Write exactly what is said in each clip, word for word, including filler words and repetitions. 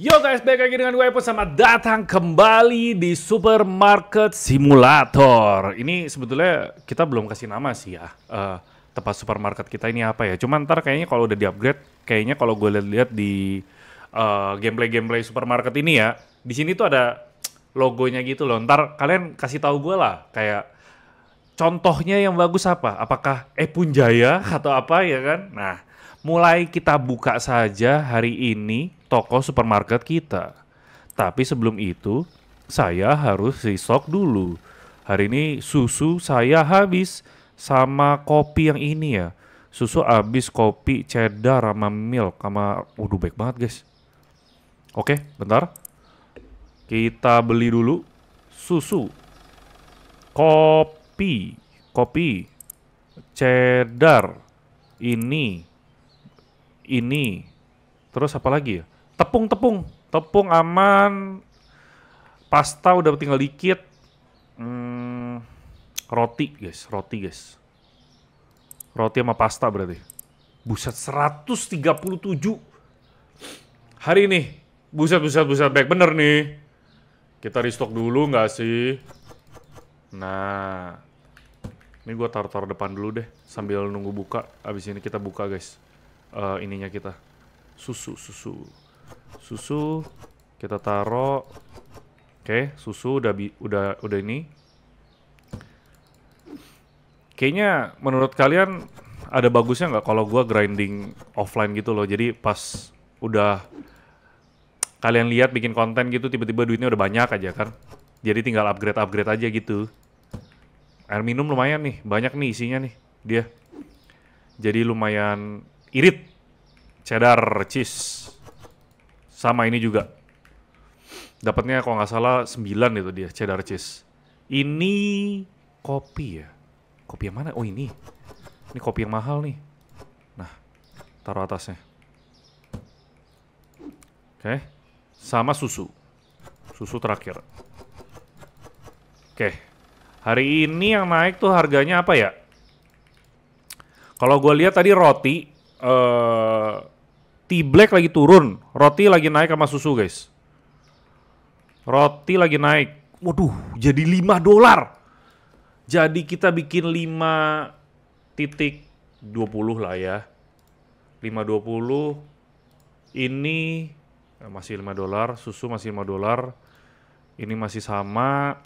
Yo guys, balik lagi dengan gue Epun, sama datang kembali di Supermarket Simulator. Ini sebetulnya kita belum kasih nama sih ya, uh, tempat supermarket kita ini apa ya. Cuman ntar kayaknya kalau udah di upgrade, kayaknya kalau gue lihat-lihat di uh, gameplay-gameplay supermarket ini ya, di sini tuh ada logonya gitu loh. Ntar kalian kasih tahu gue lah, kayak contohnya yang bagus apa? Apakah Epunjaya atau apa ya kan? Nah, mulai kita buka saja hari ini toko supermarket kita. Tapi sebelum itu, saya harus restock dulu. Hari ini susu saya habis sama kopi yang ini ya. Susu habis, kopi cheddar sama milk sama waduh baik banget, guys. Oke, bentar. Kita beli dulu susu. Kopi, kopi cheddar ini ini. Terus apa lagi ya? Tepung-tepung, tepung aman, pasta udah tinggal dikit, hmm, roti guys, roti guys, roti sama pasta berarti. Buset, seratus tiga puluh tujuh hari ini, buset buset buset baik bener nih. Kita restock dulu nggak sih? Nah, ini gue taruh-taruh depan dulu deh sambil nunggu buka. Abis ini kita buka guys, uh, ininya kita susu susu. Susu kita taruh. Oke, susu udah bi udah udah ini. Kayaknya menurut kalian ada bagusnya nggak kalau gua grinding offline gitu loh. Jadi pas udah kalian lihat bikin konten gitu tiba-tiba duitnya udah banyak aja kan. Jadi tinggal upgrade-upgrade aja gitu. Air minum lumayan nih, banyak nih isinya nih dia. Jadi lumayan irit. Cheddar cheese. Sama ini juga. Dapatnya kalau nggak salah sembilan itu dia, cheddar cheese. Ini kopi ya. Kopi yang mana? Oh ini. Ini kopi yang mahal nih. Nah, taruh atasnya. Oke. Sama susu. Susu terakhir. Oke. Hari ini yang naik tuh harganya apa ya? Kalau gue lihat tadi roti. Uh, T-black lagi turun, roti lagi naik sama susu guys. Roti lagi naik. Waduh, jadi lima dolar. Jadi kita bikin lima titik dua puluh lah ya. lima dua puluh. Ini masih lima dolar, susu masih lima dolar. Ini masih sama.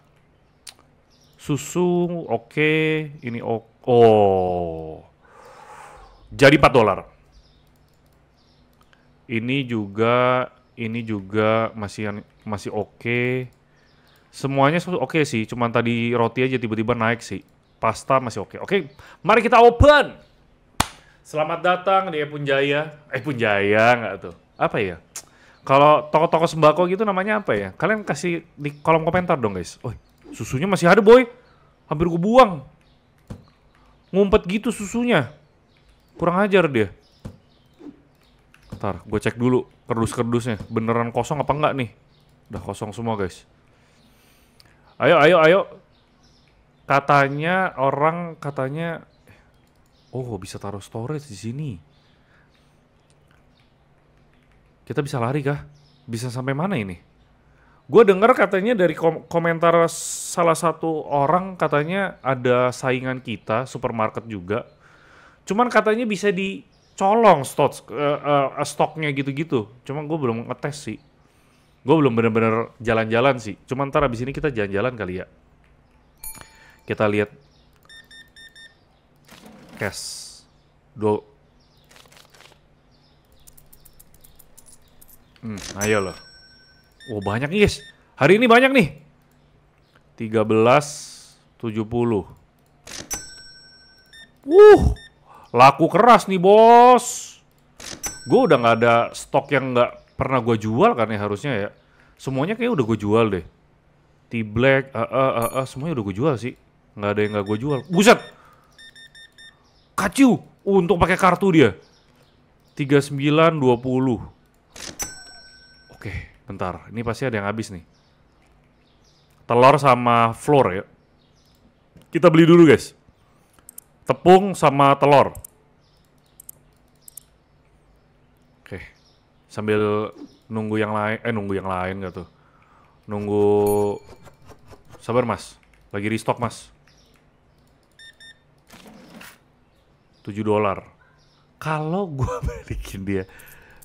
Susu oke, okay. Ini oke. Oh. Jadi empat dolar. Ini juga, ini juga masih masih oke. Okay. Semuanya oke okay sih, cuman tadi roti aja tiba-tiba naik sih. Pasta masih oke. Okay. Oke, okay, mari kita open. Selamat datang di Epunjaya. Epunjaya nggak tuh? Apa ya? Kalau toko-toko sembako gitu namanya apa ya? Kalian kasih di kolom komentar dong guys. Oh, susunya masih ada boy. Hampir gue buang. Ngumpet gitu susunya. Kurang ajar dia. Ntar, gue cek dulu kerdus-kerdusnya. Beneran kosong apa enggak nih? Udah kosong semua guys. Ayo, ayo, ayo. Katanya orang, katanya... Oh, bisa taruh storage di sini. Kita bisa lari kah? Bisa sampai mana ini? Gue denger katanya dari kom komentar salah satu orang, katanya ada saingan kita, supermarket juga. Cuman katanya bisa di... colong stok, uh, uh, stoknya gitu-gitu. Cuma gue belum ngetes sih. Gue belum bener-bener jalan-jalan sih. Cuma ntar abis ini kita jalan-jalan kali ya. Kita lihat cash do. Hmm, ayo loh. Oh banyak nih guys. Hari ini banyak nih. tiga belas tujuh puluh. Wuh. Laku keras nih bos. Gue udah gak ada stok yang gak pernah gue jual kan ya harusnya ya. Semuanya kayaknya udah gue jual deh. T-black, uh, uh, uh, uh, semuanya udah gue jual sih. Gak ada yang gak gue jual. Buset. Kaciu. Untung pakai kartu dia. tiga puluh sembilan dua puluh. Oke, bentar. Ini pasti ada yang habis nih. Telur sama flour ya. Kita beli dulu guys. Tepung sama telur. Oke. Sambil Nunggu yang lain, eh nunggu yang lain gak tuh? Nunggu... Sabar mas, lagi restock mas. Tujuh dolar. Kalau gue balikin dia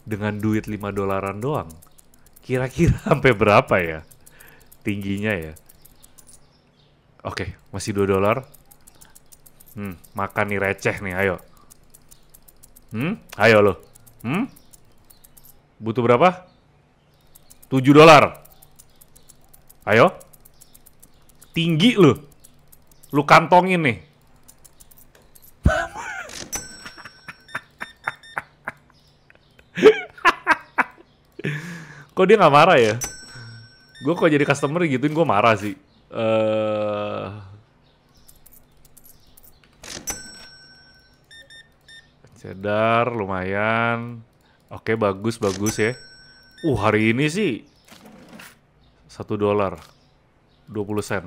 dengan duit lima dolaran doang, kira-kira sampai berapa ya tingginya ya? Oke, okay, masih dua dolar. Hmm, makan nih receh nih, ayo. Hmm, ayo lo. Hmm? Butuh berapa? tujuh dolar. Ayo. Tinggi lo. Lu kantongin nih. Kok dia nggak marah ya? Gue kok jadi customer gituin gue marah sih. Uh... Cheddar lumayan. Oke, bagus-bagus ya. Uh, hari ini sih satu dolar dua puluh sen.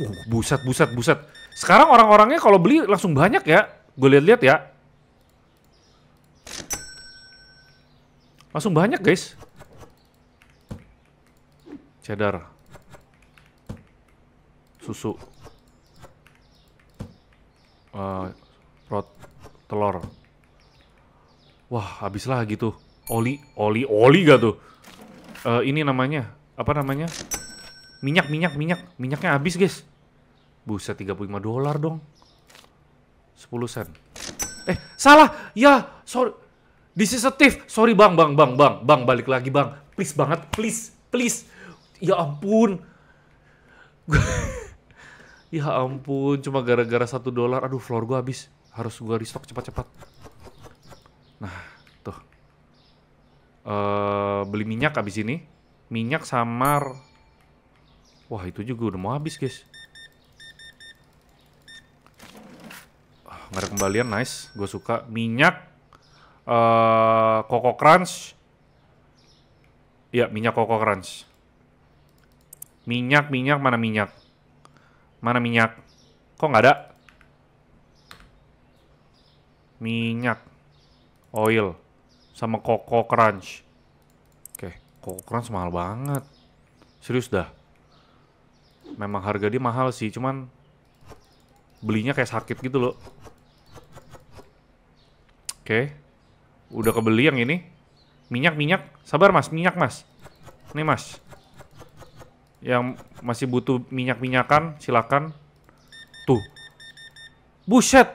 Uh, buset, buset, buset. Sekarang orang-orangnya kalau beli langsung banyak ya. Gue lihat-lihat ya. Langsung banyak guys. Cheddar. Susu. Uh, rot. Telur. Wah, habis lagi tuh. Oli. Oli. Oli gak tuh? Uh, ini namanya. Apa namanya? Minyak, minyak, minyak. Minyaknya habis guys. Buset, tiga puluh lima dolar dong. sepuluh sen. Eh, salah. Ya, sorry. This is a thief. Sorry bang, bang, bang, bang, bang, balik lagi bang. Please banget, please, please. Ya ampun. Ya ampun, cuma gara-gara satu dolar. Aduh, floor gue habis. Harus gue restock cepat-cepat. Nah, tuh. Uh, beli minyak habis ini. Minyak samar. Wah, itu juga udah mau habis, guys. Oh, gak ada kembalian, nice. Gue suka. Minyak. Uh, Koko Crunch. Ya, minyak Koko Crunch. Minyak, minyak, mana minyak? Mana minyak? Kok nggak ada? Minyak. Oil. Sama Koko Crunch. Oke, Koko Crunch mahal banget. Serius dah. Memang harga dia mahal sih, cuman belinya kayak sakit gitu loh. Oke. Udah kebeli yang ini. Minyak-minyak. Sabar mas, minyak mas. Nih mas. Yang masih butuh minyak-minyakan, silakan. Tuh. Buset.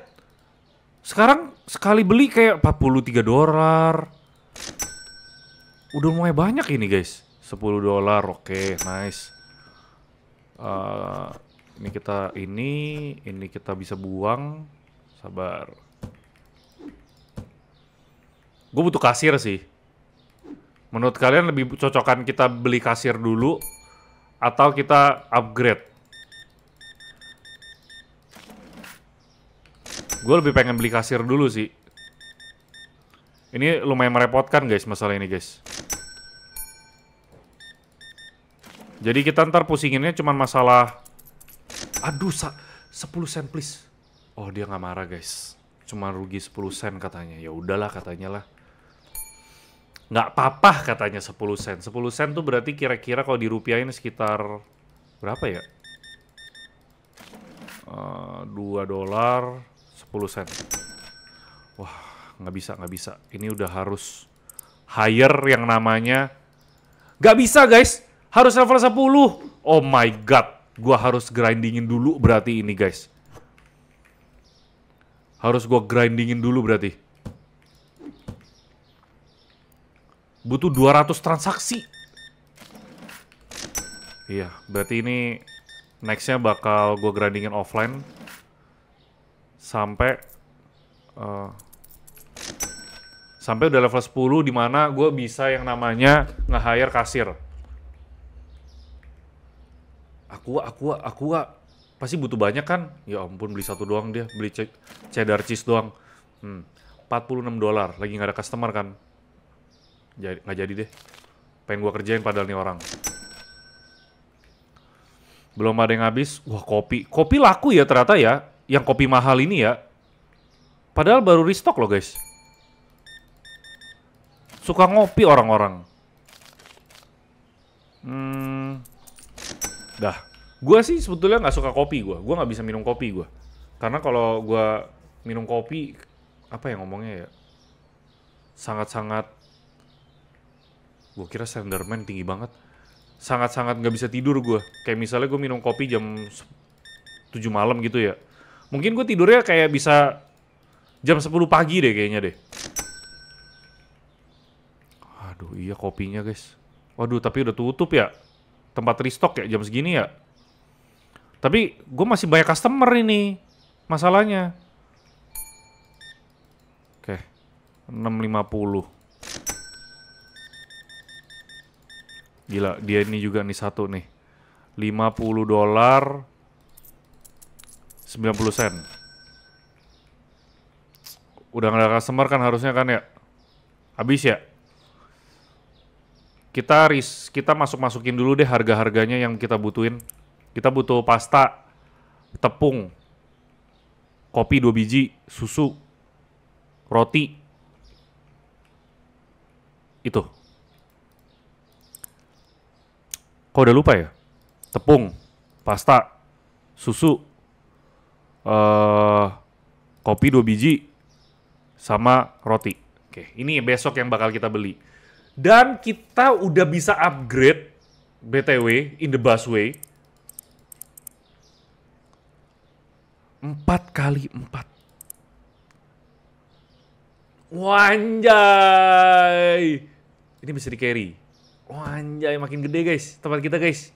Sekarang sekali beli kayak empat puluh tiga dolar. Udah mulai banyak ini guys. sepuluh dolar, oke, okay, nice. Uh, ini kita ini, ini kita bisa buang. Sabar. Gue butuh kasir sih. Menurut kalian lebih cocokan kita beli kasir dulu atau kita upgrade? Gue lebih pengen beli kasir dulu sih. Ini lumayan merepotkan guys masalah ini guys. Jadi kita ntar pusinginnya cuman masalah. Aduh, sepuluh sen please. Oh, dia nggak marah guys. Cuma rugi sepuluh sen katanya. Ya udahlah katanya lah. Nggak apa-apa katanya sepuluh sen. sepuluh sen tuh berarti kira-kira kalau dirupiahin sekitar berapa ya? Uh, dua dolar sepuluh sen. Wah, nggak bisa, nggak bisa. Ini udah harus hire yang namanya. Nggak bisa guys, harus level sepuluh. Oh my god, gua harus grindingin dulu berarti ini guys. Harus gua grindingin dulu berarti. Butuh dua ratus transaksi. Iya, berarti ini next-nya bakal gue grindingin offline. Sampai uh, Sampai udah level sepuluh, dimana gue bisa yang namanya nge-hire kasir. Aku, aku, aku pasti butuh banyak kan? Ya ampun, beli satu doang dia. Beli cheddar cheese doang. hmm, empat puluh enam dolar. Lagi gak ada customer kan? Jadi, nggak jadi deh. Pengen gua kerjain padahal nih orang. Belum ada yang habis. Wah, kopi. Kopi laku ya ternyata ya. Yang kopi mahal ini ya. Padahal baru restock loh guys. Suka ngopi orang-orang. Hmm. Dah. Gue sih sebetulnya nggak suka kopi gue. Gue nggak bisa minum kopi gue. Karena kalau gue minum kopi, apa ya ngomongnya ya? Sangat-sangat. Gue kira Slenderman tinggi banget. Sangat-sangat nggak bisa tidur gue. Kayak misalnya gue minum kopi jam tujuh malam gitu ya. Mungkin gue tidurnya kayak bisa jam sepuluh pagi deh kayaknya deh. Aduh iya kopinya guys. Waduh tapi udah tutup ya. Tempat restock ya jam segini ya. Tapi gue masih banyak customer ini. Masalahnya. Oke. enam lima puluh. Gila, dia ini juga nih satu nih. lima puluh dolar. sembilan puluh sen. Udah nggak ada customer kan harusnya kan ya. Habis ya. Kita ris kita masuk-masukin dulu deh harga-harganya yang kita butuhin. Kita butuh pasta, tepung, kopi dua biji, susu, roti. Itu. Kok udah lupa ya? Tepung, pasta, susu, uh, kopi dua biji, sama roti. Oke, ini besok yang bakal kita beli. Dan kita udah bisa upgrade B T W in the busway. empat kali empat. Wanjay! Ini bisa di-carry. Wah, anjay, makin gede guys, tempat kita guys.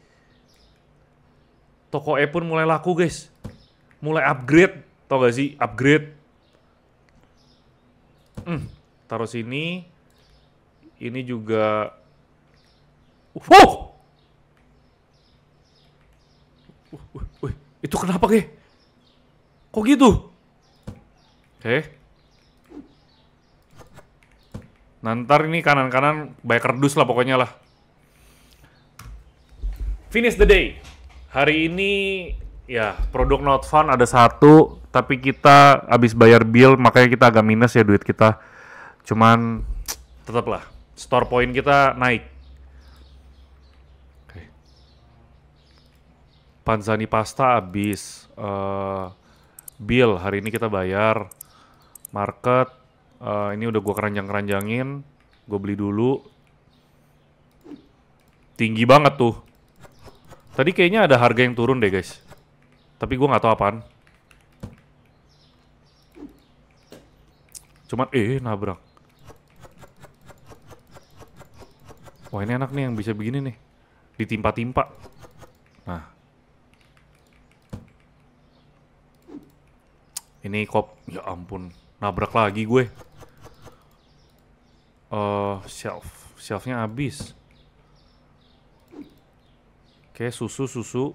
Toko E pun mulai laku guys. Mulai upgrade, tau gak sih? Upgrade. Hmm, taruh sini. Ini juga. Wow! Wih, itu kenapa guys? Kok gitu? Oke. Nah, ntar ini kanan-kanan banyak kerdus lah pokoknya lah. Finish the day. Hari ini ya produk not fun ada satu. Tapi kita abis bayar bill makanya kita agak minus ya duit kita. Cuman tetaplah store point kita naik. Okay. Panzani pasta abis. uh, Bill hari ini kita bayar. Market. Uh, ini udah gue keranjang-keranjangin. Gue beli dulu. Tinggi banget tuh. Tadi kayaknya ada harga yang turun deh guys. Tapi gue gak tahu apaan. Cuman eh nabrak. Wah ini enak nih yang bisa begini nih. Ditimpa-timpa. Nah. Ini kop. Ya ampun. Nabrak lagi gue. Uh, shelf, shelfnya habis. Oke, susu, susu.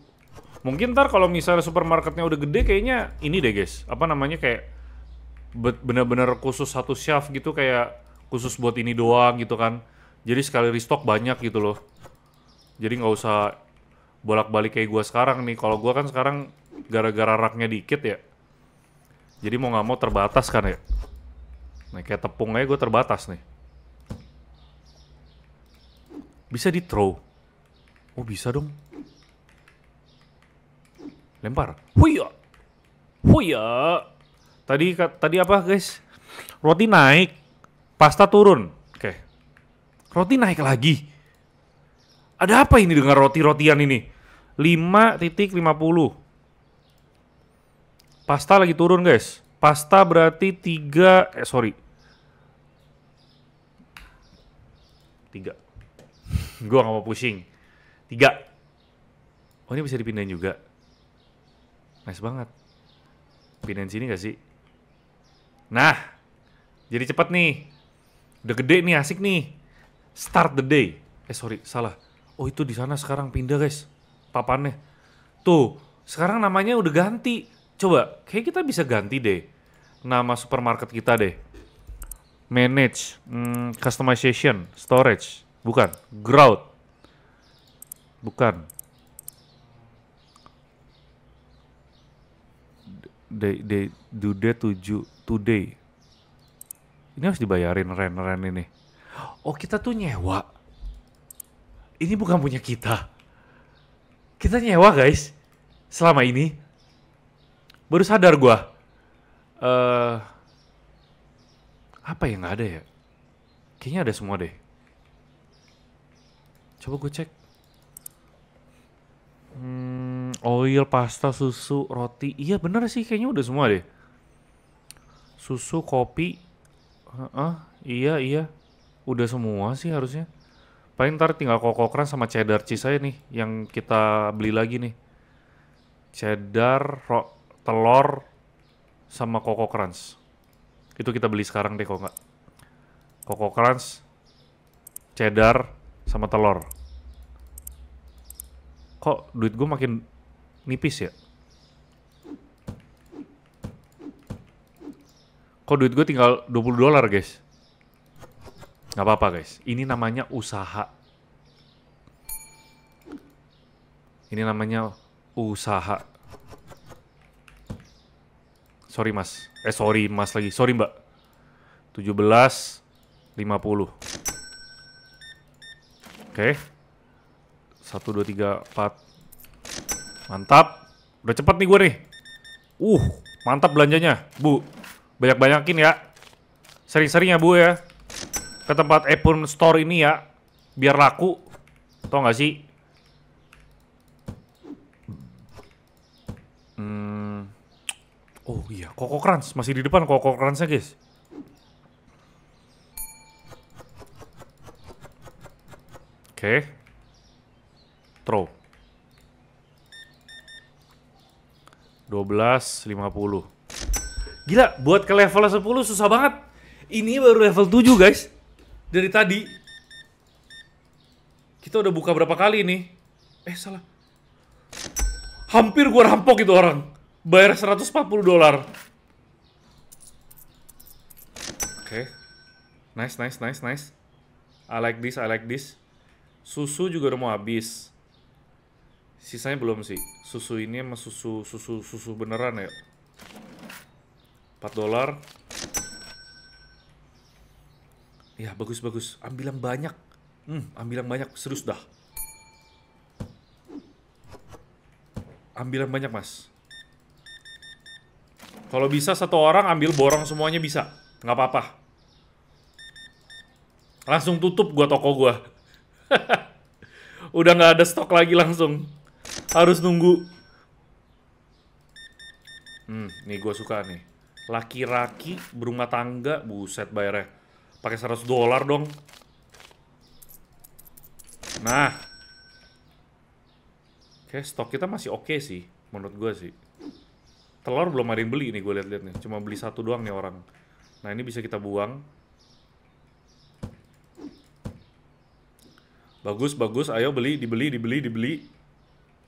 Mungkin ntar kalau misalnya supermarketnya udah gede, kayaknya ini deh guys. Apa namanya kayak bener-bener khusus satu shelf gitu, kayak khusus buat ini doang gitu kan. Jadi sekali restock banyak gitu loh. Jadi nggak usah bolak-balik kayak gue sekarang nih. Kalau gue kan sekarang gara-gara raknya dikit ya. Jadi mau nggak mau terbatas kan ya. Nah kayak tepung aja gue terbatas nih. Bisa di throw. Oh bisa dong. Lempar. Huya. Huya. Tadi tadi apa guys? Roti naik. Pasta turun. Oke. Roti naik lagi. Ada apa ini dengan roti-rotian ini? lima titik lima puluh. Pasta lagi turun guys. Pasta berarti tiga, eh sorry. Tiga. Gue gak mau pusing. Tiga. Oh ini bisa dipindahin juga. Nice banget. Pindahin sini gak sih? Nah. Jadi cepet nih. Udah gede nih, asik nih. Start the day. Eh sorry, salah. Oh itu di sana sekarang pindah guys. Papannya. Tuh, sekarang namanya udah ganti. Coba, kayak kita bisa ganti deh nama supermarket kita deh. Manage, hmm, customization, storage, bukan, growth, bukan. Day, day, do day tujuh, today. Ini harus dibayarin rent-rent ini. Oh, kita tuh nyewa. Ini bukan punya kita. Kita nyewa, guys. Selama ini. Baru sadar gua. Uh, apa yang nggak ada ya? Kayaknya ada semua deh. Coba gue cek. Hmm, oil, pasta, susu, roti. Iya bener sih, kayaknya udah semua deh. Susu, kopi. Uh-uh, iya, iya. Udah semua sih harusnya. Paling ntar tinggal Koko Crunch sama cheddar cheese aja nih. Yang kita beli lagi nih. Cheddar, telur, sama Koko Crunch. Itu kita beli sekarang deh kok nggak. Koko Crunch, cheddar, sama telur. Kok duit gue makin nipis ya? Kok duit gue tinggal dua puluh dolar, guys? Gak apa-apa, guys. Ini namanya usaha. Ini namanya usaha. Sorry, mas. Eh, sorry, mas lagi. Sorry, mbak. tujuh belas lima puluh. Oke. satu, dua, tiga, empat. Mantap. Udah cepet nih gue nih. Uh, mantap belanjanya. Bu, banyak-banyakin ya. Sering-sering ya, Bu ya. Ke tempat Epun Store ini ya. Biar laku. Tau gak sih? Hmm. Oh iya, Koko Crunch. Masih di depan Koko Crunch-nya, guys. Oke. Okay. Throw dua belas lima puluh. Gila, buat ke level sepuluh susah banget. Ini baru level tujuh, guys. Dari tadi kita udah buka berapa kali ini? Eh, salah. Hampir gua rampok itu orang. Bayar seratus empat puluh dolar. Oke. Okay. Nice, nice, nice, nice. I like this, I like this. Susu juga udah mau habis. Sisanya belum sih. Susu ini sama susu susu susu beneran ya. empat dolar. Ya, bagus-bagus. Ambil yang banyak. Hmm, ambil yang banyak, serius dah. Ambil yang banyak, Mas. Kalau bisa satu orang ambil borong semuanya bisa. Nggak apa-apa. Langsung tutup gua toko gua. Udah nggak ada stok lagi langsung. Harus nunggu. Hmm, nih gue suka nih. Laki-laki berumah tangga, buset bayarnya. Pakai seratus dolar dong. Nah. Oke, stok kita masih oke sih, menurut gue sih. Telur belum ada yang beli nih gue liat-liat nih. Cuma beli satu doang nih orang. Nah, ini bisa kita buang. Bagus, bagus. Ayo beli, dibeli, dibeli, dibeli.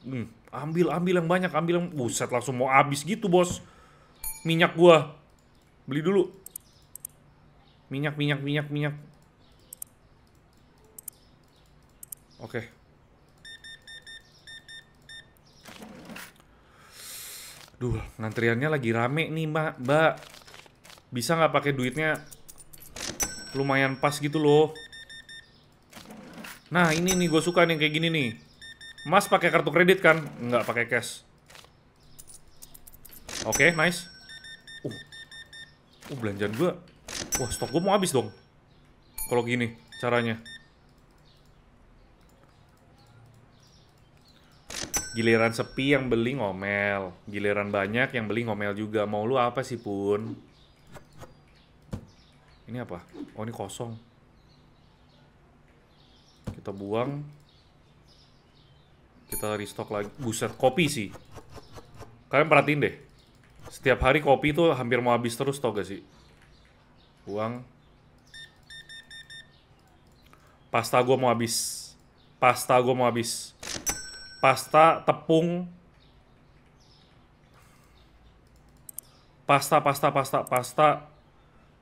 Hmm, ambil, ambil yang banyak, ambil yang... Buset, langsung mau habis gitu, bos. Minyak gua. Beli dulu. Minyak, minyak, minyak, minyak. Oke. Okay. Duh, ngantriannya lagi rame nih, mbak. Mbak, bisa nggak pakai duitnya lumayan pas gitu loh. Nah, ini nih gue suka nih kayak gini nih. Mas pakai kartu kredit kan? Nggak, pakai cash. Oke, okay, nice. Uh, uh belanjaan gue. Wah, stok gue mau habis dong. Kalau gini caranya. Giliran sepi yang beli ngomel. Giliran banyak yang beli ngomel juga. Mau lu apa sih, Pun? Ini apa? Oh, ini kosong. Kita buang. Kita restock lagi. Buset, kopi sih. Kalian perhatiin deh. Setiap hari kopi tuh hampir mau habis terus, tau gak sih? Buang. Pasta gue mau habis. Pasta gue mau habis. Pasta, tepung. Pasta, pasta, pasta, pasta.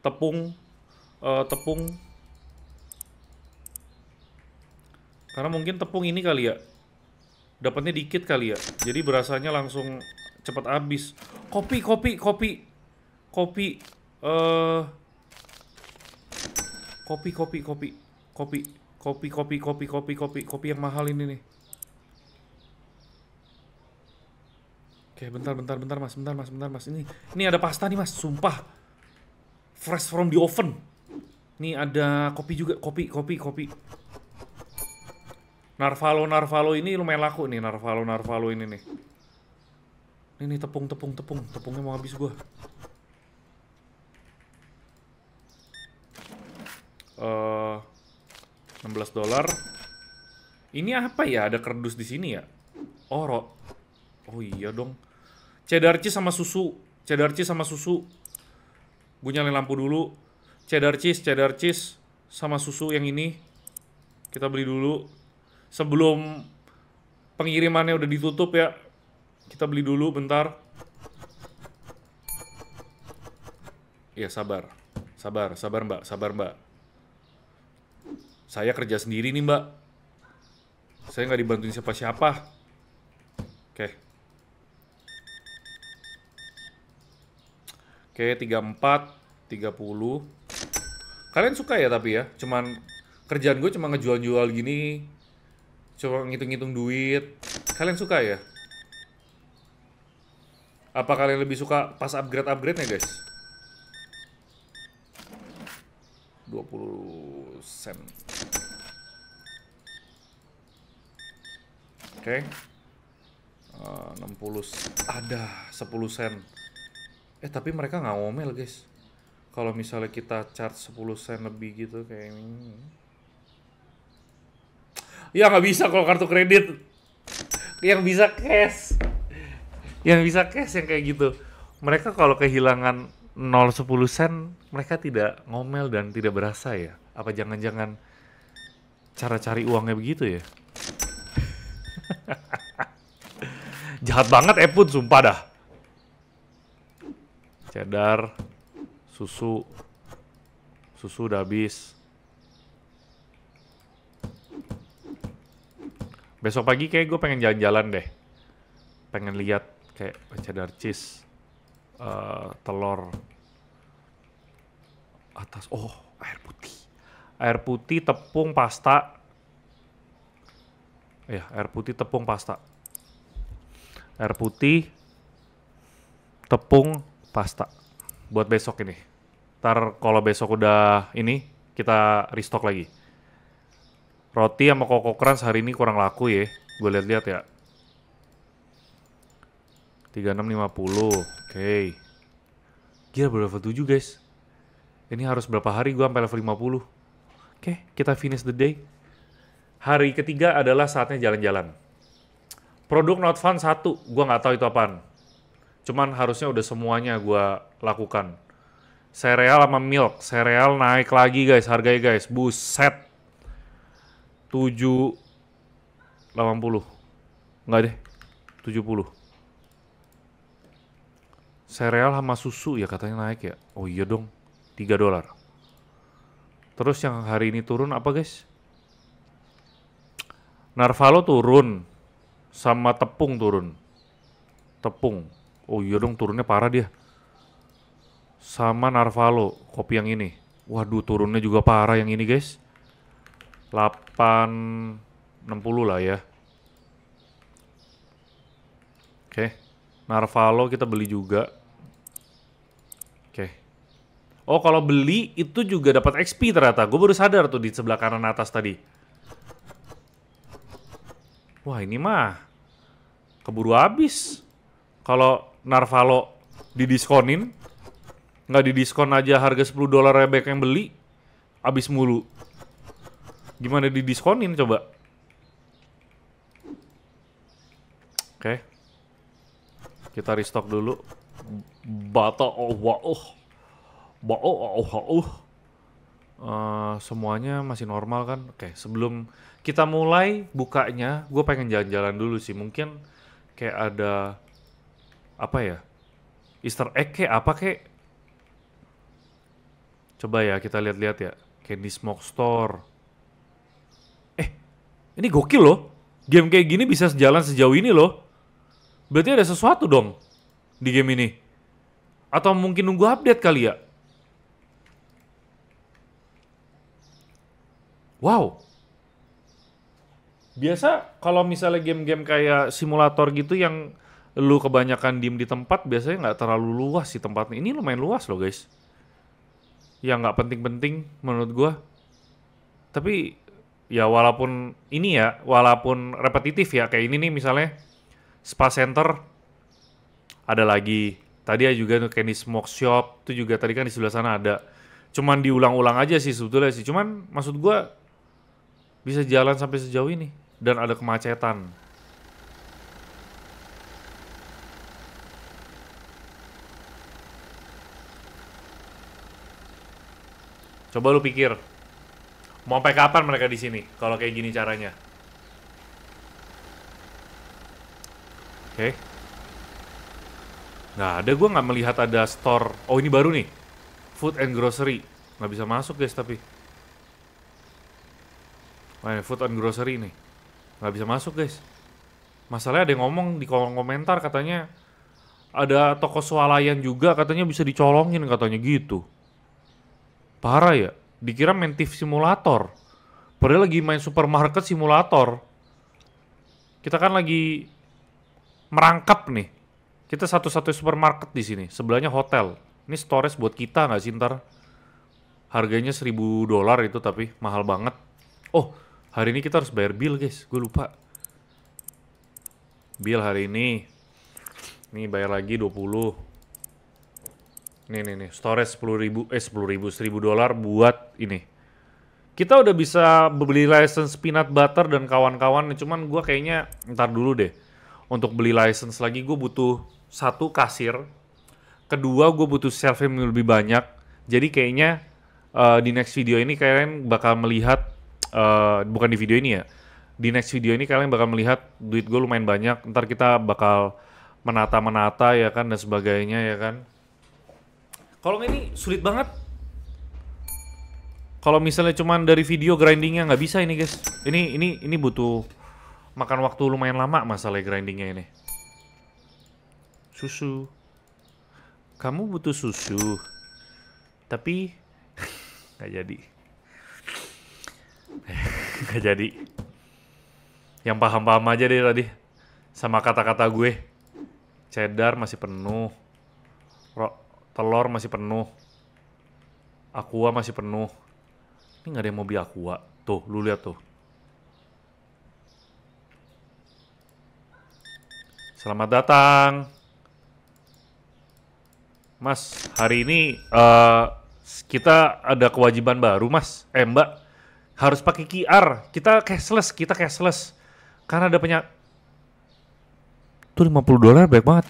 Tepung. Uh, tepung. Karena mungkin tepung ini kali ya. Dapatnya dikit kali ya. Jadi berasanya langsung cepat habis. Kopi, kopi, kopi. Kopi. Eh. Uh, Kopi, kopi, kopi, kopi, kopi, kopi, kopi, kopi, kopi, kopi yang mahal ini nih. Oke, bentar, bentar, bentar, mas, bentar, mas, bentar, mas. Ini, ini ada pasta nih, mas. Sumpah, fresh from the oven. Ini ada kopi juga, kopi, kopi, kopi. Narvalo, Narvalo ini lumayan laku nih, Narvalo, Narvalo ini nih. Ini tepung, tepung, tepung, tepungnya mau habis gua. Uh, enam belas dolar. Ini apa ya? Ada kerdus di sini ya? Oro. Oh iya dong. Cheddar cheese sama susu, cheddar cheese sama susu. Gue nyalain lampu dulu. Cheddar cheese, cheddar cheese sama susu yang ini kita beli dulu sebelum pengirimannya udah ditutup ya. Kita beli dulu bentar. Ya sabar. Sabar, sabar Mbak, sabar Mbak. Saya kerja sendiri nih Mbak. Saya nggak dibantuin siapa-siapa. Oke. Oke, tiga puluh empat, tiga puluh. Kalian suka ya tapi ya? Cuman kerjaan gue cuma ngejual-jual gini. Cuma ngitung-ngitung duit. Kalian suka ya? Apa kalian lebih suka pas upgrade-upgrade-nya guys? dua puluh sen. Oke. Uh, enam puluh. Ada sepuluh sen. Eh tapi mereka nggak ngomel guys. Kalau misalnya kita charge sepuluh sen lebih gitu kayak ini. Ya nggak bisa kalau kartu kredit. Yang bisa cash. Yang bisa cash yang kayak gitu. Mereka kalau kehilangan nol sepuluh sen, mereka tidak ngomel dan tidak berasa ya. Apa jangan-jangan cara cari uangnya begitu ya? Jahat banget Epun, sumpah dah. Cheddar, susu, susu udah habis. Besok pagi kayak gue pengen jalan-jalan deh. Pengen lihat kayak cheddar cheese, uh, telur atas, oh air putih, air putih, tepung, pasta, ya air putih, tepung, pasta, air putih, tepung, pasta, buat besok ini. Ntar kalau besok udah ini kita restock lagi. Roti sama Koko Crunch hari ini kurang laku ya, gue lihat-lihat ya. tiga puluh enam lima puluh, oke. Gila baru level tujuh guys. Ini harus berapa hari gue sampai level lima puluh. Oke, kita finish the day. Hari ketiga adalah saatnya jalan-jalan. Produk not fun satu, gue nggak tahu itu apaan. Cuman harusnya udah semuanya gue lakukan. Sereal sama milk, sereal naik lagi guys harganya guys. Buset. tujuh delapan puluh. Nggak deh, tujuh puluh. Sereal sama susu ya katanya naik ya. Oh iya dong, tiga dolar. Terus yang hari ini turun apa guys? Narvalo turun. Sama tepung turun. Tepung. Oh iya dong, turunnya parah dia. Sama Narvalo, kopi yang ini. Waduh, turunnya juga parah yang ini guys. delapan enam puluh lah ya. Oke, Narvalo kita beli juga. Oke. Okay. Oh, kalau beli itu juga dapat X P ternyata. Gue baru sadar tuh di sebelah kanan atas tadi. Wah, ini mah keburu habis. Kalau Narvalo didiskonin, nggak didiskon aja harga sepuluh dolar rebek yang beli, habis mulu. Gimana didiskonin coba? Oke. Okay. Kita restock dulu. Bata oh wah. Ba oh oh. Semuanya masih normal kan? Oke, okay, sebelum kita mulai bukanya, gue pengen jalan-jalan dulu sih. Mungkin kayak ada apa ya? Easter egg kayak apa kayak? Coba ya kita lihat-lihat ya. Candy Smoke Store. Eh, ini gokil loh. Game kayak gini bisa jalan sejauh ini loh. Berarti ada sesuatu dong di game ini. Atau mungkin nunggu update kali ya. Wow. Biasa kalau misalnya game-game kayak simulator gitu yang lu kebanyakan diem di tempat, biasanya nggak terlalu luas sih tempatnya. Ini lumayan luas loh guys. Ya nggak penting-penting menurut gua. Tapi ya walaupun ini ya, walaupun repetitif ya, kayak ini nih misalnya spa center ada lagi. Tadi ya juga kayak di smoke shop, itu juga tadi kan di sebelah sana ada. Cuman diulang-ulang aja sih sebetulnya sih. Cuman maksud gua bisa jalan sampai sejauh ini dan ada kemacetan. Coba lu pikir, mau sampai kapan mereka di sini kalau kayak gini caranya? Oke. Okay. Nah, ada, gue nggak melihat ada store. Oh, ini baru nih. Food and grocery. Nggak bisa masuk guys, tapi. Wah, ini food and grocery nih. Nggak bisa masuk guys. Masalahnya ada yang ngomong di kolom komentar katanya, ada toko swalayan juga katanya bisa dicolongin katanya gitu. Parah ya, dikira main T I F simulator. Padahal lagi main supermarket simulator. Kita kan lagi merangkap nih. Kita satu-satunya supermarket di sini. Sebelahnya hotel. Ini storage buat kita nggak sih ntar? Harganya seribu dolar itu tapi mahal banget. Oh, hari ini kita harus bayar bill guys. Gue lupa. Bill hari ini. Nih bayar lagi dua puluh. Nih, nih, nih, storage sepuluh ribu, eh sepuluh ribu, seribu dolar buat ini. Kita udah bisa beli license peanut butter dan kawan-kawan, cuman gue kayaknya ntar dulu deh. Untuk beli license lagi, gue butuh satu kasir. Kedua, gue butuh shelf yang lebih banyak. Jadi kayaknya uh, di next video ini kalian bakal melihat, uh, bukan di video ini ya. Di next video ini kalian bakal melihat duit gue lumayan banyak. Ntar kita bakal menata-menata ya kan, dan sebagainya ya kan. Kalau ini sulit banget. Kalau misalnya cuman dari video grindingnya nggak bisa ini guys. Ini ini ini butuh makan waktu lumayan lama masalah grindingnya ini. Susu. Kamu butuh susu. Tapi nggak jadi. Nggak jadi. Yang paham-paham aja deh tadi. Sama kata-kata gue. Cheddar masih penuh. Rok. Telur masih penuh. Aqua masih penuh. Ini gak ada yang mau beli aqua. Tuh, lu lihat tuh. Selamat datang. Mas, hari ini uh, kita ada kewajiban baru, Mas. Eh, Mbak. Harus pakai Q R. Kita cashless, kita cashless. Karena ada penyak... Tuh lima puluh dolar banyak banget.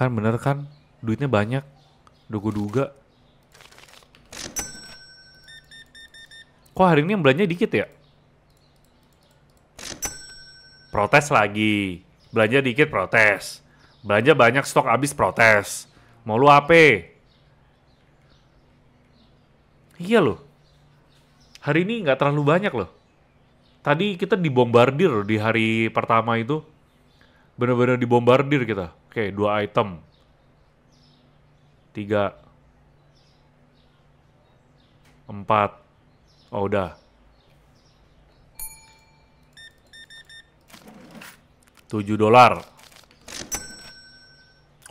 Kan bener kan, duitnya banyak. Udah gue duga. Kok hari ini yang belanja dikit ya? Protes lagi. Belanja dikit protes. Belanja banyak stok habis protes. Mau lu apa? Iya loh. Hari ini nggak terlalu banyak loh. Tadi kita dibombardir loh di hari pertama itu. Bener-bener dibombardir kita. Oke, okay, dua item. Tiga. Empat. Oh, udah. Tujuh dolar.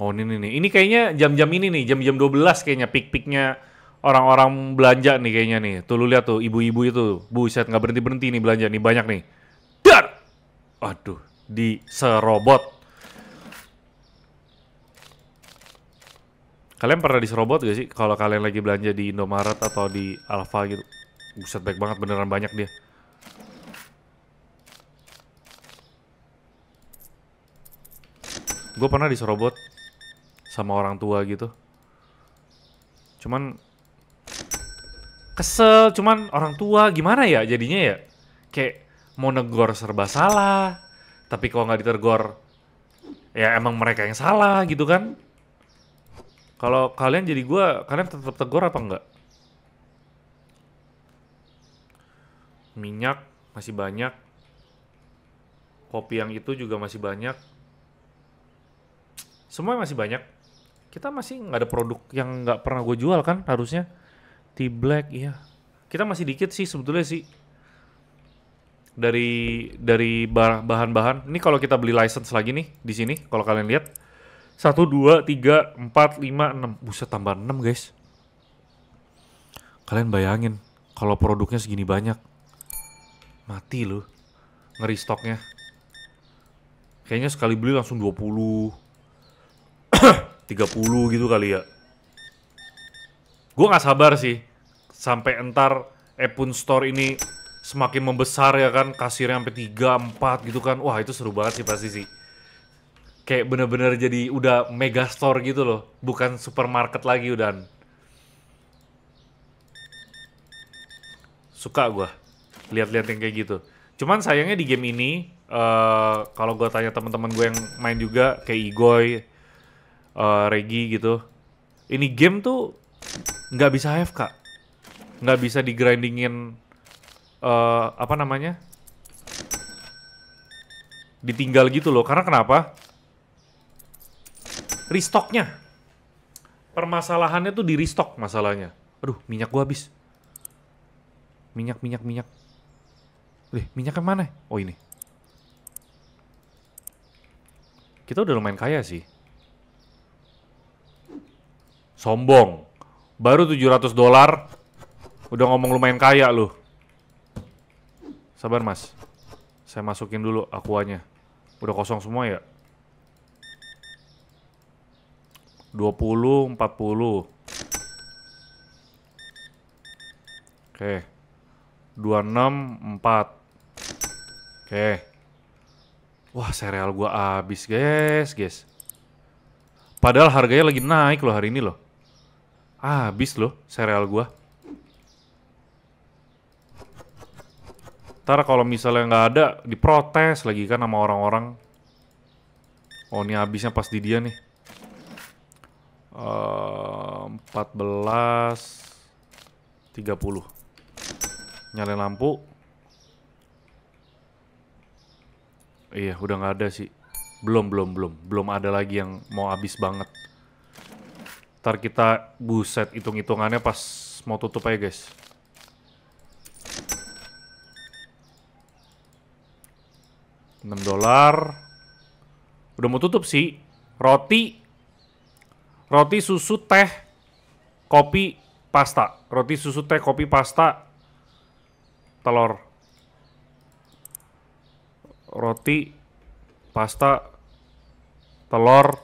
Oh, ini nih. Ini kayaknya jam-jam ini nih. Jam-jam dua belas kayaknya. Pik-piknya orang-orang belanja nih kayaknya nih. Tuh, lu lihat tuh. Ibu-ibu itu. Buset, nggak berhenti-berhenti nih belanja nih. Banyak nih. Dar! Aduh, di serobot. Kalian pernah diserobot gak sih? Kalau kalian lagi belanja di Indomaret atau di Alfa gitu. Buset, baik banget, beneran banyak dia. Gue pernah diserobot sama orang tua gitu. Cuman kesel, cuman orang tua gimana ya jadinya ya? Kayak mau negor serba salah. Tapi kalau nggak ditergor, ya emang mereka yang salah gitu kan? Kalau kalian jadi gue, kalian tetap tegur apa enggak? Minyak masih banyak. Kopi yang itu juga masih banyak. Semua masih banyak. Kita masih nggak ada produk yang nggak pernah gue jual kan harusnya. T-black, iya. Kita masih dikit sih sebetulnya sih dari dari bahan-bahan. Ini kalau kita beli license lagi nih di sini, kalau kalian lihat satu, dua, tiga, empat, lima, enam. Buset, tambah enam guys. Kalian bayangin kalau produknya segini banyak. Mati loh ngeri stoknya. Kayaknya sekali beli langsung dua puluh tiga puluh gitu kali ya. Gue gak sabar sih sampai entar Epun Store ini semakin membesar ya kan. Kasirnya sampai tiga, empat gitu kan. Wah itu seru banget sih pasti sih. Kayak bener-bener jadi udah mega store gitu loh. Bukan supermarket lagi udah. Suka gue lihat-lihat yang kayak gitu. Cuman sayangnya di game ini Uh, kalau gue tanya teman-teman gue yang main juga kayak Igoy, uh, Regi gitu, ini game tuh nggak bisa A F K, nggak bisa digrindingin, uh, apa namanya, ditinggal gitu loh. Karena kenapa? Restocknya, permasalahannya tuh di restock masalahnya. Aduh, minyak gue habis. Minyak, minyak, minyak. Lih, minyaknya mana? Oh ini. Kita udah lumayan kaya sih. Sombong. Baru tujuh ratus dolar. Udah ngomong lumayan kaya loh. Sabar mas. Saya masukin dulu aquanya. Udah kosong semua ya? dua puluh, empat puluh. Oke. dua puluh enam, empat. Oke. Wah, sereal gua habis, guys, guys. Padahal harganya lagi naik loh hari ini loh. Habis loh sereal gua. Ntar kalau misalnya nggak ada, diprotes lagi kan sama orang-orang. Oh, ini habisnya pas di dia nih. Uh, empat belas, tiga puluh. Nyalain lampu. Iya, udah nggak ada sih. Belum, belum, belum. Belum ada lagi yang mau habis banget. Ntar kita buset hitung-hitungannya pas mau tutup aja, guys. enam dolar. Udah mau tutup sih. Roti. Roti, susu, teh, kopi, pasta. Roti, susu, teh, kopi, pasta, telur. Roti, pasta, telur,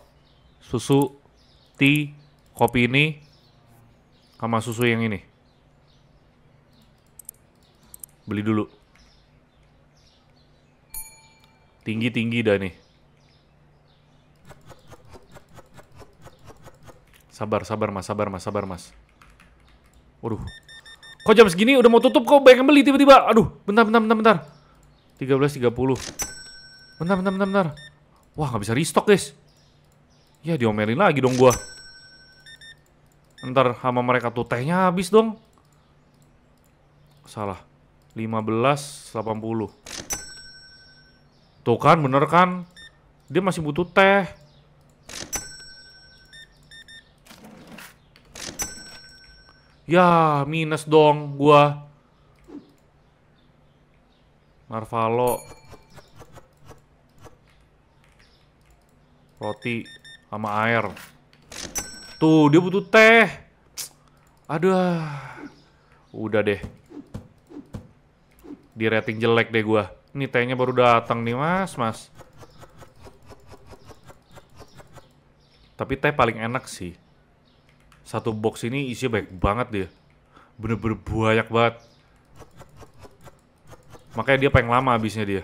susu, tea, kopi ini, sama susu yang ini. Beli dulu. Tinggi-tinggi dah nih. Sabar, sabar mas, sabar mas, sabar mas. Waduh. Kok jam segini udah mau tutup kok banyak yang beli tiba-tiba? Aduh, bentar, bentar, bentar, bentar. tiga belas tiga puluh. Bentar, bentar, bentar, bentar. Wah, nggak bisa restock, guys. Ya, diomelin lagi dong gua. Ntar sama mereka tuh tehnya habis dong. Salah. lima belas delapan puluh. Tuh kan, bener kan? Dia masih butuh teh. Ya, minus dong gua. Narvalo, roti, sama air. Tuh, dia butuh teh. Aduh. Udah deh. Di rating jelek deh gua. Ini tehnya baru datang nih, Mas, Mas. Tapi teh paling enak sih. Satu box ini isinya banyak banget dia. Bener-bener banyak banget. Makanya dia paling lama habisnya dia.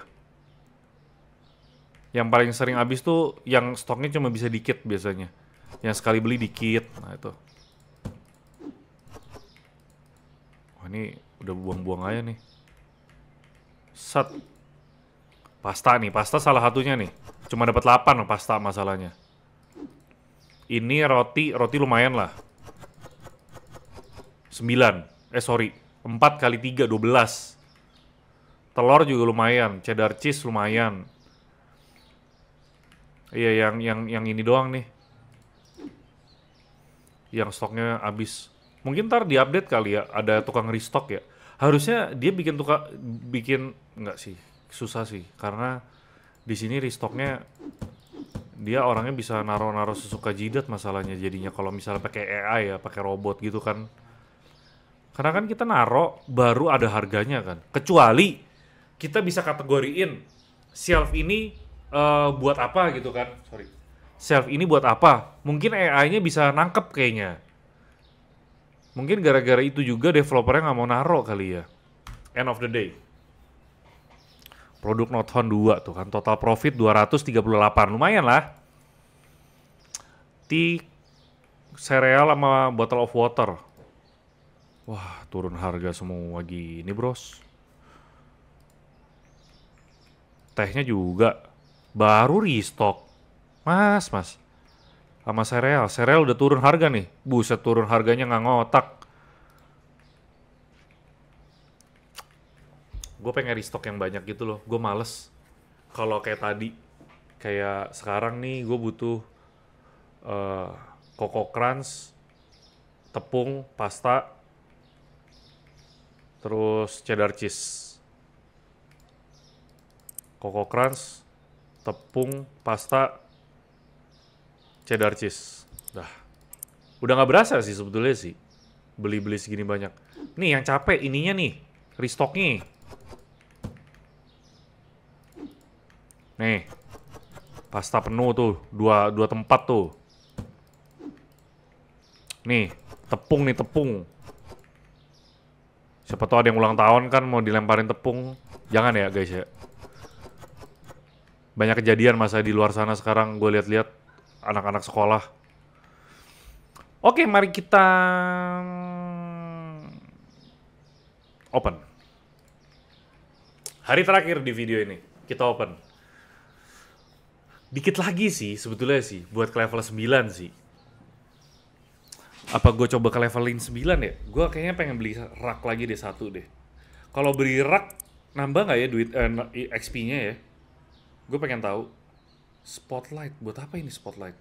Yang paling sering habis tuh yang stoknya cuma bisa dikit biasanya. Yang sekali beli dikit. Nah itu. Wah ini udah buang-buang aja nih. Set. Pasta nih. Pasta salah satunya nih. Cuma dapat delapan pasta masalahnya. Ini roti. Roti lumayan lah. sembilan. Eh sorry. empat kali tiga, dua belas. Telur juga lumayan, cheddar cheese lumayan. Iya, yang yang yang ini doang nih. Yang stoknya habis. Mungkin ntar diupdate kali ya, ada tukang restock ya. Harusnya dia bikin tukang, bikin nggak sih, susah sih, karena di sini restocknya dia orangnya bisa naruh-naruh sesuka jidat masalahnya jadinya kalau misalnya pakai A I ya, pakai robot gitu kan. Karena kan kita naruh baru ada harganya kan. Kecuali kita bisa kategoriin shelf ini uh, buat apa gitu kan. Sorry. Shelf ini buat apa? Mungkin A I-nya bisa nangkep kayaknya. Mungkin gara-gara itu juga developernya nggak mau naruh kali ya. End of the day. Produk Nothon dua tuh kan, total profit dua ratus tiga puluh delapan, lumayan lah. Tea, sereal sama bottle of water. Wah, turun harga semua gini bros. Tehnya juga baru restock. Mas, mas. Sama sereal, sereal udah turun harga nih. Buset, turun harganya nggak ngotak. Gue pengen restock yang banyak gitu loh. Gue males kalau kayak tadi, kayak sekarang nih gue butuh uh, Koko Crunch, tepung, pasta, terus cheddar cheese. Koko Crunch, tepung, pasta, cheddar cheese. Dah, udah nggak berasa sih sebetulnya sih beli-beli segini banyak. Nih yang capek ininya nih, restocknya. Nih, pasta penuh tuh, dua, dua tempat tuh. Nih, tepung nih, tepung. Siapa tau ada yang ulang tahun kan mau dilemparin tepung. Jangan ya guys ya. Banyak kejadian masa di luar sana sekarang, gue lihat-lihat anak-anak sekolah. Oke, mari kita open. Hari terakhir di video ini, kita open. Dikit lagi sih sebetulnya sih buat ke level sembilan sih. Apa gue coba ke levelin sembilan ya? Gue kayaknya pengen beli rak lagi deh, satu deh. Kalau beli rak nambah nggak ya duit eh, X P-nya ya? Gue pengen tahu. Spotlight, buat apa ini spotlight?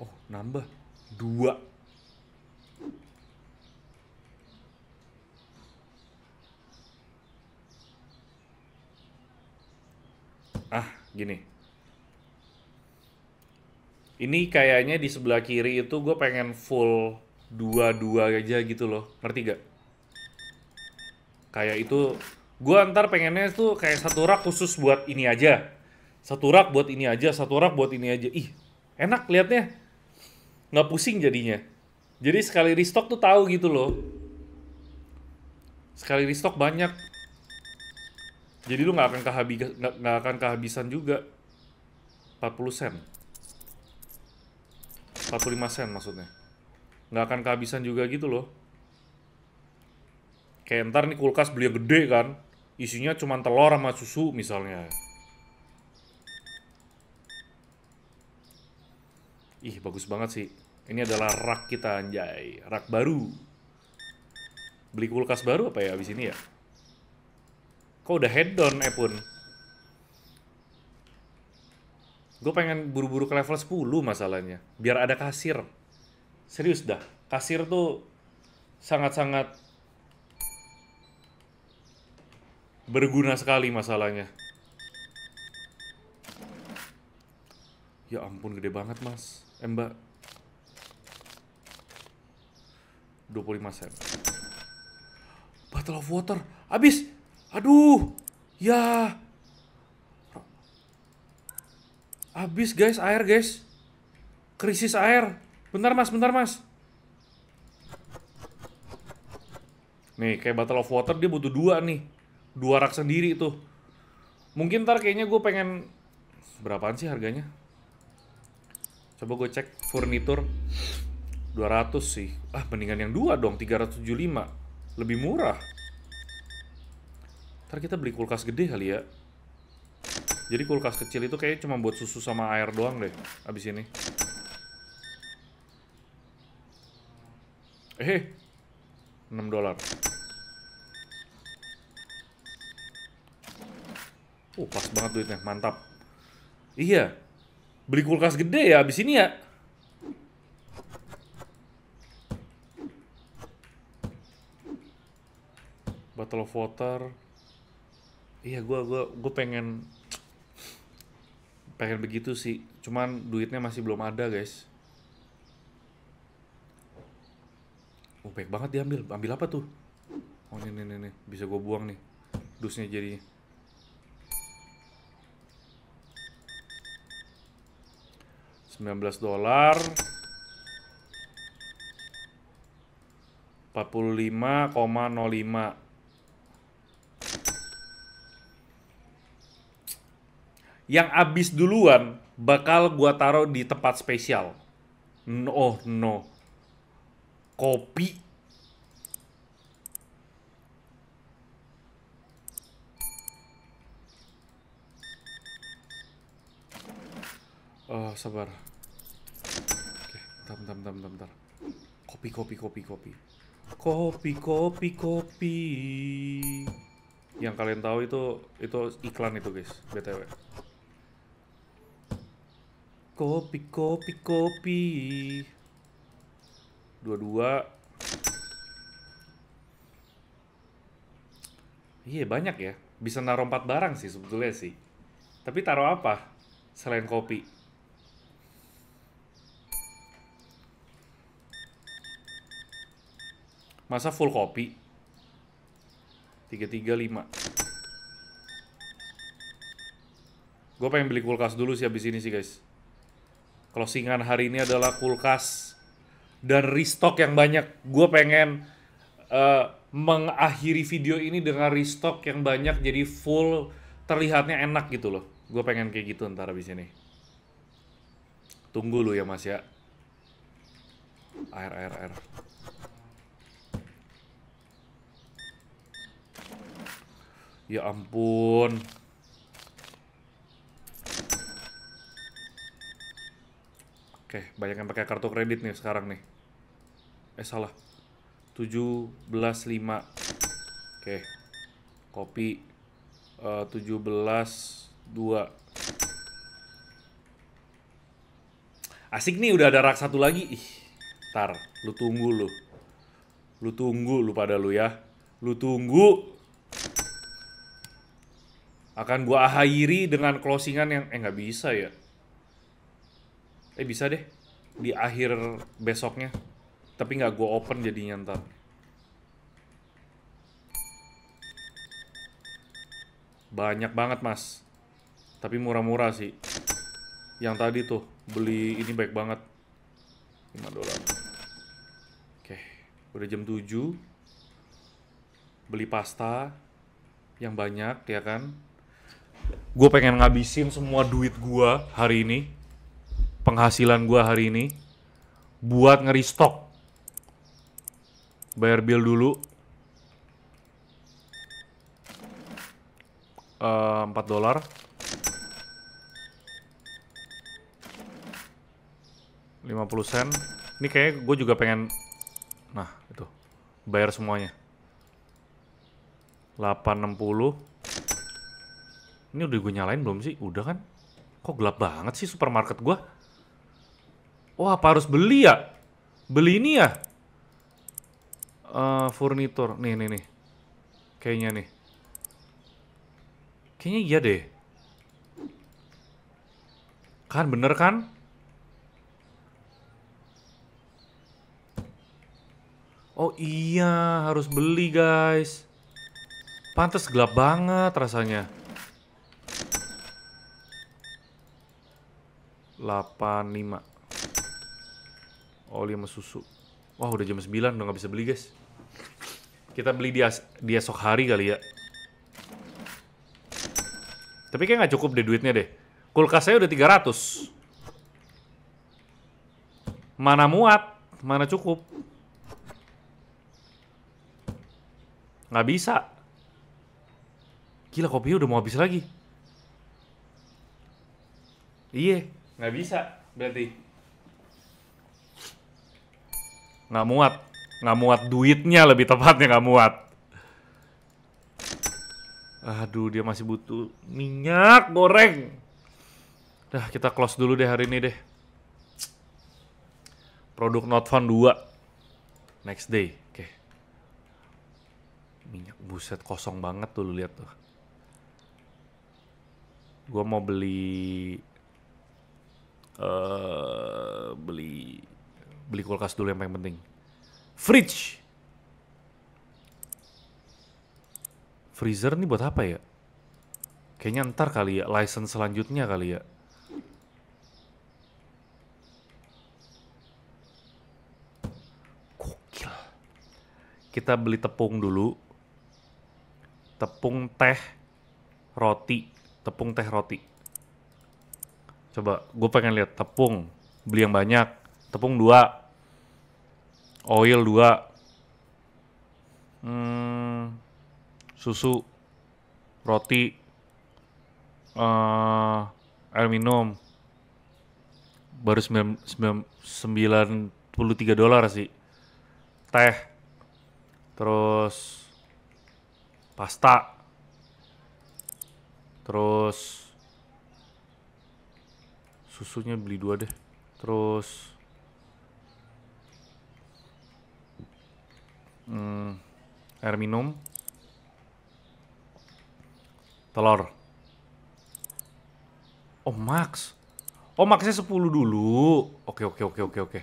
Oh, nambah dua. Ah, gini. Ini kayaknya di sebelah kiri itu gue pengen full dua-dua aja gitu loh. Ngerti gak? Kayak itu. Gue ntar pengennya tuh kayak satu rak khusus buat ini aja. Satu rak buat ini aja, satu rak buat ini aja. Ih, enak liatnya. Nggak pusing jadinya. Jadi sekali restock tuh tahu gitu loh. Sekali restock banyak. Jadi lu nggak akan kehabisan, nggak akan kehabisan juga. Empat puluh sen, empat puluh lima sen maksudnya, nggak akan kehabisan juga gitu loh. Kayak ntar nih kulkas beli yang gede kan, isinya cuma telur sama susu misalnya. Ih, bagus banget sih. Ini adalah rak kita, anjay. Rak baru. Beli kulkas baru apa ya abis ini ya? Kok udah head down, Epun? Gue pengen buru-buru ke level sepuluh masalahnya. Biar ada kasir. Serius dah. Kasir tuh sangat-sangat berguna sekali masalahnya. Ya ampun, gede banget, Mas. Eh, Mbak. dua puluh lima sen. Bottle of water. Abis! Aduh, ya, habis guys, air guys, krisis air. Bentar mas, bentar mas. Nih kayak bottle of water dia butuh dua nih, dua rak sendiri tuh. Mungkin ntar kayaknya gue pengen, berapaan sih harganya? Coba gue cek furnitur, dua ratus sih. Ah mendingan yang dua dong, tiga ratus tujuh puluh lima, lebih murah. Ntar kita beli kulkas gede kali ya. Jadi kulkas kecil itu kayaknya cuma buat susu sama air doang deh abis ini. Eh, enam dolar. Oh, pas banget duitnya, mantap. Iya, beli kulkas gede ya abis ini ya. Battle of Water. Iya, gue gua, gua pengen pengen begitu sih, cuman duitnya masih belum ada, guys. Oh, baik banget diambil. Ambil apa tuh? Oh, ini nih, nih. Bisa gue buang nih dusnya jadinya. sembilan belas dolar. empat puluh lima koma nol lima. Yang abis duluan bakal gua taruh di tempat spesial. No, no. Kopi. Oh, sabar. Oke, bentar, bentar, bentar, bentar, bentar. Kopi, kopi, kopi, kopi. Kopi, kopi, kopi. Yang kalian tahu itu itu iklan itu, guys. B T W. Kopi, kopi, kopi. Dua-dua. Iya, banyak ya. Bisa naruh empat barang sih sebetulnya sih. Tapi taruh apa selain kopi? Masa full kopi? tiga tiga lima. Gue pengen beli kulkas dulu sih habis ini sih, guys. Closingan hari ini adalah kulkas dan restock yang banyak. Gue pengen uh, mengakhiri video ini dengan restock yang banyak, jadi full, terlihatnya enak gitu loh. Gue pengen kayak gitu ntar abis ini. Tunggu lu ya, Mas ya. Air, air, air. Ya ampun. Oke, banyak yang pakai kartu kredit nih sekarang nih. Eh, salah. tujuh belas koma lima. Oke. Kopi uh, tujuh belas dua. Asik nih, udah ada rak satu lagi. Ih, ntar lu tunggu lu. Lu tunggu lu pada lu ya. Lu tunggu. Akan gua akhiri dengan closingan yang eh nggak bisa ya. Eh, bisa deh di akhir besoknya, tapi nggak gue open jadinya ntar. Banyak banget, Mas, tapi murah-murah sih. Yang tadi tuh beli ini baik banget, lima dolar. Oke, udah jam tujuh. Beli pasta yang banyak ya kan. Gue pengen ngabisin semua duit gue hari ini, penghasilan gue hari ini, buat nge-restock. Bayar bill dulu. Uh, empat dolar. lima puluh sen. Ini kayaknya gue juga pengen. Nah, itu. Bayar semuanya. delapan enam puluh. Ini udah gue nyalain belum sih? Udah kan? Kok gelap banget sih supermarket gue? Wah, apa harus beli ya? Beli ini ya? Uh, furnitur. Nih, nih, nih. Kayaknya nih. Kayaknya iya deh. Kan bener kan? Oh iya, harus beli, guys. Pantes gelap banget rasanya. delapan lima. Oli sama susu. Wah, udah jam sembilan, udah nggak bisa beli, guys. Kita beli di, di esok hari kali ya. Tapi kayak nggak cukup deh duitnya deh. Kulkas saya udah tiga ratus. Mana muat, mana cukup. Nggak bisa. Gila, kopinya udah mau habis lagi. Iya, nggak bisa berarti. Nggak muat, nggak muat duitnya, lebih tepatnya nggak muat. Aduh, dia masih butuh minyak goreng. Dah, kita close dulu deh hari ini deh. Produk not found dua. Next day, oke. Okay. minyak. Buset, kosong banget tuh, lu lihat tuh. Gua mau beli uh, beli beli kulkas dulu yang paling penting. Fridge. Freezer nih buat apa ya? Kayaknya ntar kali ya, license selanjutnya kali ya. Gokil. Kita beli tepung dulu. Tepung teh roti, tepung teh roti. Coba, gue pengen lihat tepung. Beli yang banyak. Tepung dua. Oil dua. Hmm, susu, roti. Uh, air minum baru sembilan puluh tiga dolar sih. Teh, terus pasta, terus susunya beli dua deh, terus hmm, air minum, telur. Oh, max. Oh, maxnya sepuluh dulu. Oke, oke, oke, oke, oke.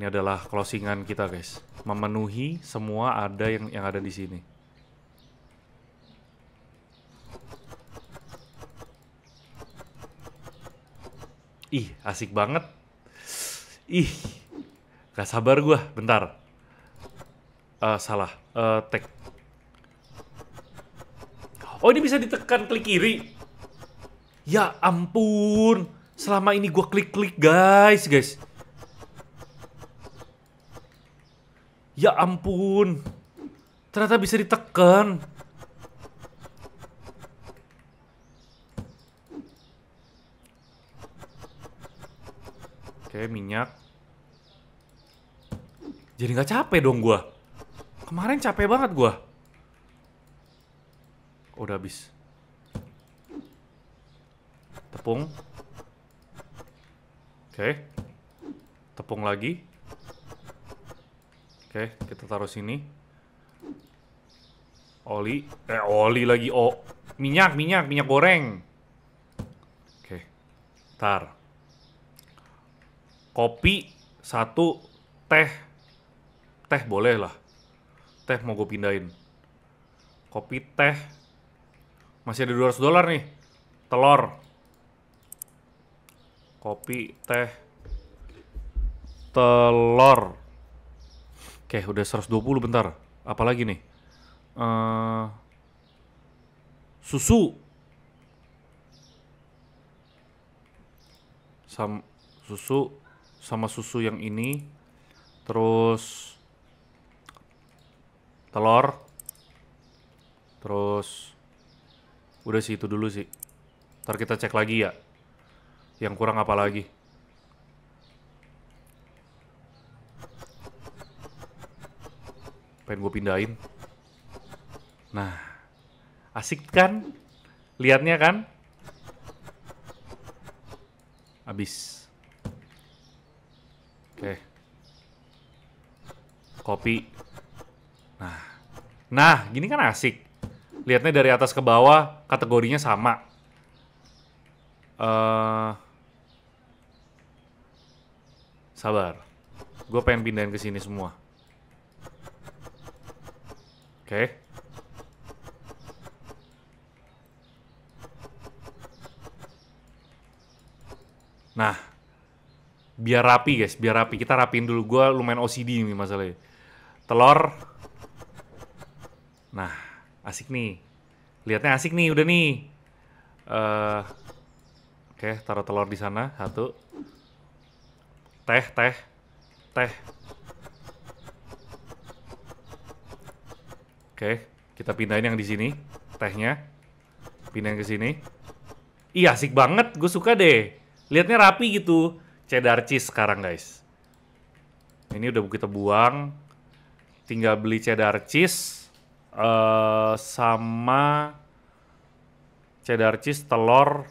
Ini adalah closingan kita, guys. Memenuhi semua ada yang yang ada di sini. Ih, asik banget. Ih, gak sabar gua. Bentar. Uh, salah. Uh, take. Oh, ini bisa ditekan klik kiri. Ya ampun, selama ini gue klik-klik guys, guys. Ya ampun, ternyata bisa ditekan. Oke, minyak. Jadi nggak capek dong gue. Kemarin capek banget gue. Oh, udah habis. Tepung. Oke. Tepung lagi. Oke, kita taruh sini. Oli. Eh, oli lagi. Oh, minyak, minyak, minyak goreng. Oke. Tar. Kopi, satu. Teh. Teh boleh lah. Teh mau gue pindahin. Kopi, teh. Masih ada dua ratus dolar nih. Telur. Kopi, teh, telur. Oke, udah seratus dua puluh bentar. Apalagi nih? Uh, susu. Sam, susu sama susu yang ini. Terus telur. Terus udah sih itu dulu sih. Ntar kita cek lagi ya. Yang kurang apa lagi? Pengen gue pindahin. Nah, asik kan? Lihatnya kan? Abis. Oke. Kopi. Nah, nah gini kan asik. Lihatnya dari atas ke bawah, kategorinya sama. Uh, Sabar, gue pengen pindahin ke sini semua. Oke, okay. Nah, biar rapi guys, biar rapi kita rapiin dulu. Gue lumayan O C D nih masalahnya. Telur, nah asik nih, lihatnya asik nih, udah nih. Uh, Oke, okay, taruh telur di sana satu. Teh, teh, teh. Oke, okay, kita pindahin yang di sini, tehnya. Pindahin ke sini. Iya, asik banget, gue suka deh. Lihatnya rapi gitu. Cheddar cheese sekarang, guys. Ini udah kita buang. Tinggal beli cheddar cheese uh, sama cheddar cheese, telur.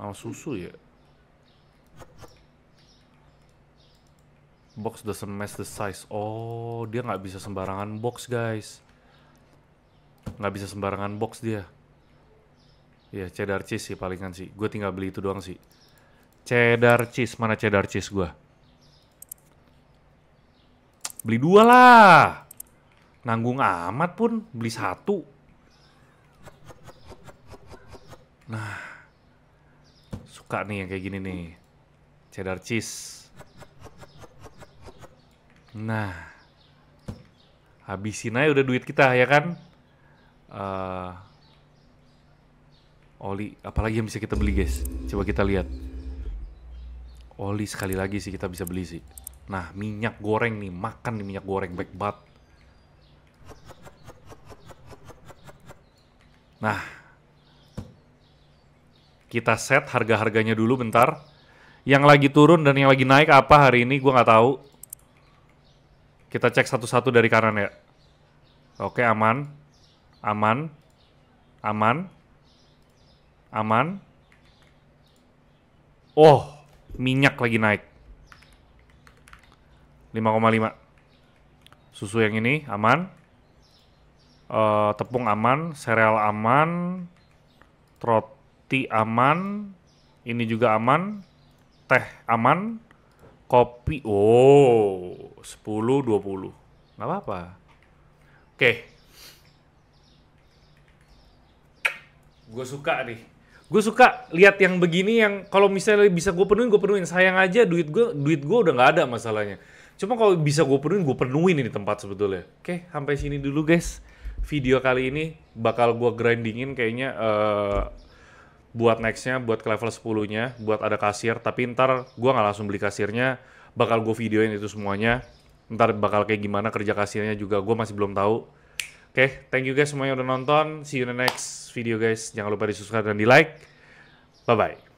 Sama susu ya. box doesn't match the size. Oh, dia nggak bisa sembarangan box, guys. Nggak bisa sembarangan box dia. Ya, yeah, cheddar cheese sih palingan sih. Gue tinggal beli itu doang sih. Cheddar cheese. Mana cheddar cheese gue? Beli dua lah. Nanggung amat pun. Beli satu. Nah. Suka nih yang kayak gini nih. Cheddar cheese. Nah. Habisin aja udah duit kita, ya kan? Uh, oli. Apalagi yang bisa kita beli, guys? Coba kita lihat. Oli sekali lagi sih kita bisa beli sih. Nah, minyak goreng nih, makan nih minyak goreng, baik banget. Nah, kita set harga-harganya dulu bentar. Yang lagi turun dan yang lagi naik apa hari ini gue nggak tahu. Kita cek satu-satu dari kanan ya. Oke, aman, aman, aman, aman. Oh, minyak lagi naik. lima koma lima. Susu yang ini aman, uh, tepung aman, sereal aman, roti aman, ini juga aman, teh aman, kopi. Oh, sepuluh, dua puluh. Nggak apa-apa. Oke. Gue suka nih. Gue suka lihat yang begini, yang kalau misalnya bisa gue penuhin, gue penuhin. Sayang aja duit gue, duit gue udah nggak ada masalahnya. Cuma kalau bisa gue penuhin, gue penuhin ini tempat sebetulnya. Oke, sampai sini dulu guys. Video kali ini bakal gue grindingin kayaknya uh, buat nextnya, buat ke level sepuluh-nya, buat ada kasir. Tapi ntar gue nggak langsung beli kasirnya, bakal gue videoin itu semuanya. Ntar bakal kayak gimana kerja kasirnya juga, gue masih belum tahu. Oke, thank you guys semuanya udah nonton. See you in the next video guys. Jangan lupa di subscribe dan di like. Bye-bye.